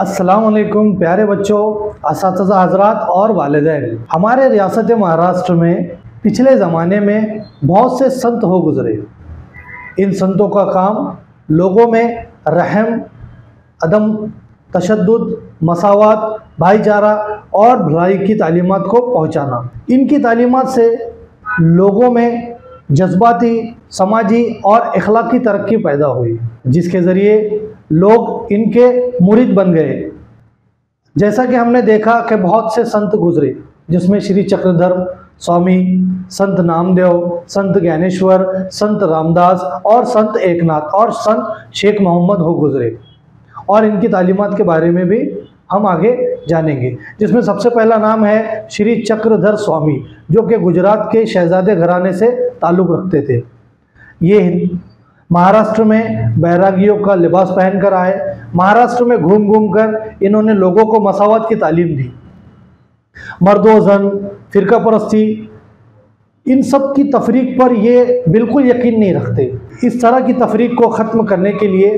अस्सलामुअलैकुम प्यारे बच्चों, असातिज़ा हज़रात और वालिदैन। हमारे रियासत महाराष्ट्र में पिछले ज़माने में बहुत से संत हो गुज़रे। इन संतों का काम लोगों में रहम, अदम तशद्दुद, मसावात, भाईचारा और भलाई की तालीमात को पहुँचाना। इनकी तालीमात से लोगों में जज्बाती, समाजी और इखलाकी तरक्की पैदा हुई, जिसके ज़रिए लोग इनके मुरीद बन गए। जैसा कि हमने देखा कि बहुत से संत गुजरे, जिसमें श्री चक्रधर स्वामी, संत नामदेव, संत ज्ञानेश्वर, संत रामदास और संत एकनाथ और संत शेख मोहम्मद हो गुजरे, और इनकी तालीमात के बारे में भी हम आगे जानेंगे। जिसमें सबसे पहला नाम है श्री चक्रधर स्वामी, जो कि गुजरात के शहजादे घराने से ताल्लुक़ रखते थे। ये महाराष्ट्र में बैरागियों का लिबास पहनकर आए। महाराष्ट्र में घूम घूम कर इन्होंने लोगों को मसावत की तालीम दी। मर्दो जन, फ़िरका परस्ती, इन सब की तफरीक पर ये बिल्कुल यकीन नहीं रखते। इस तरह की तफरीक को ख़त्म करने के लिए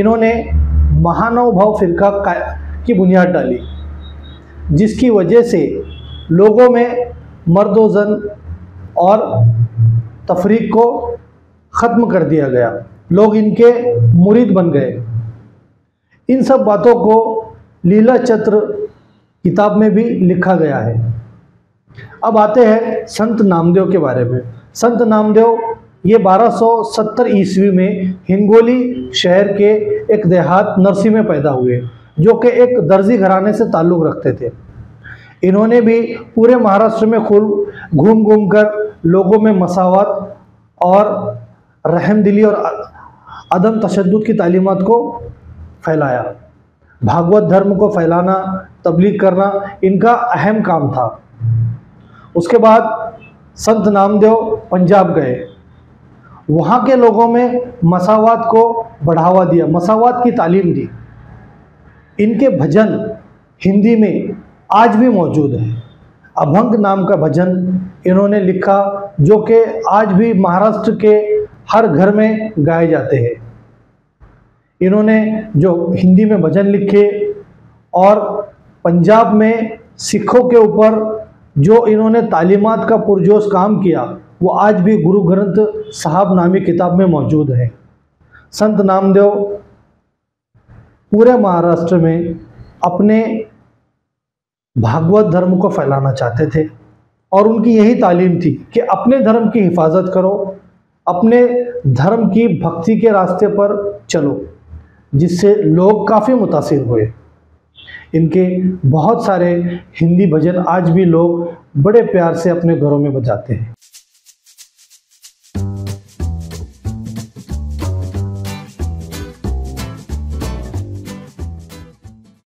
इन्होंने महानवभाव फ़िरका की बुनियाद डाली, जिसकी वजह से लोगों में मर्दो जन और तफरीक को ख़त्म कर दिया गया। लोग इनके मुरीद बन गए। इन सब बातों को लीला चत्र किताब में भी लिखा गया है। अब आते हैं संत नामदेव के बारे में। संत नामदेव ये 1270 ईस्वी में हिंगोली शहर के एक देहात नरसी में पैदा हुए, जो कि एक दर्जी घराने से ताल्लुक़ रखते थे। इन्होंने भी पूरे महाराष्ट्र में घूम घूम कर लोगों में मसावत और रहमदिली और अदम तशद्दुद की तालीमात को फैलाया। भागवत धर्म को फैलाना, तबलीग करना इनका अहम काम था। उसके बाद संत नामदेव पंजाब गए। वहाँ के लोगों में मसावत को बढ़ावा दिया, मसावत की तालीम दी। इनके भजन हिंदी में आज भी मौजूद है। अभंग नाम का भजन इन्होंने लिखा, जो कि आज भी महाराष्ट्र के हर घर में गाए जाते हैं। इन्होंने जो हिंदी में भजन लिखे और पंजाब में सिखों के ऊपर जो इन्होंने तालीमात का पुरजोश काम किया, वो आज भी गुरु ग्रंथ साहिब नामी किताब में मौजूद है। संत नामदेव पूरे महाराष्ट्र में अपने भागवत धर्म को फैलाना चाहते थे, और उनकी यही तालीम थी कि अपने धर्म की हिफाजत करो, अपने धर्म की भक्ति के रास्ते पर चलो, जिससे लोग काफ़ी मुतासिर हुए। इनके बहुत सारे हिंदी भजन आज भी लोग बड़े प्यार से अपने घरों में बजाते हैं।